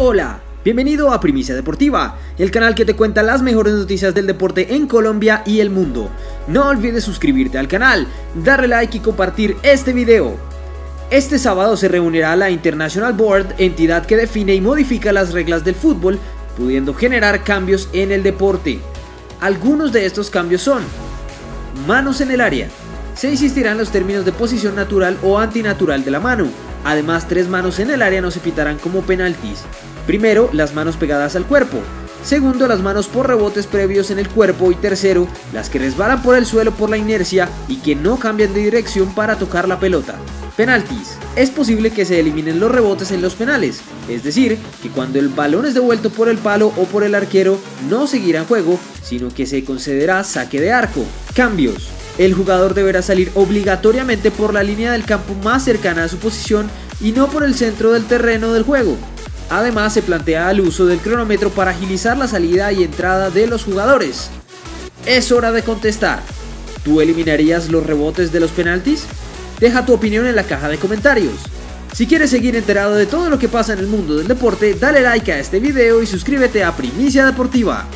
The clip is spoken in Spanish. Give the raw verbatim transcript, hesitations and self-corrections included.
Hola, bienvenido a Primicia Deportiva, el canal que te cuenta las mejores noticias del deporte en Colombia y el mundo. No olvides suscribirte al canal, darle like y compartir este video. Este sábado se reunirá la International Board, entidad que define y modifica las reglas del fútbol, pudiendo generar cambios en el deporte. Algunos de estos cambios son: manos en el área. Se insistirán los términos de posición natural o antinatural de la mano. Además, tres manos en el área no se pitarán como penaltis. Primero, las manos pegadas al cuerpo. Segundo, las manos por rebotes previos en el cuerpo. Y tercero, las que resbalan por el suelo por la inercia y que no cambian de dirección para tocar la pelota. Penaltis. Es posible que se eliminen los rebotes en los penales, es decir, que cuando el balón es devuelto por el palo o por el arquero, no seguirá en juego, sino que se concederá saque de arco. Cambios. El jugador deberá salir obligatoriamente por la línea del campo más cercana a su posición y no por el centro del terreno del juego. Además, se plantea el uso del cronómetro para agilizar la salida y entrada de los jugadores. Es hora de contestar. ¿Tú eliminarías los rebotes de los penaltis? Deja tu opinión en la caja de comentarios. Si quieres seguir enterado de todo lo que pasa en el mundo del deporte, dale like a este video y suscríbete a Primicia Deportiva.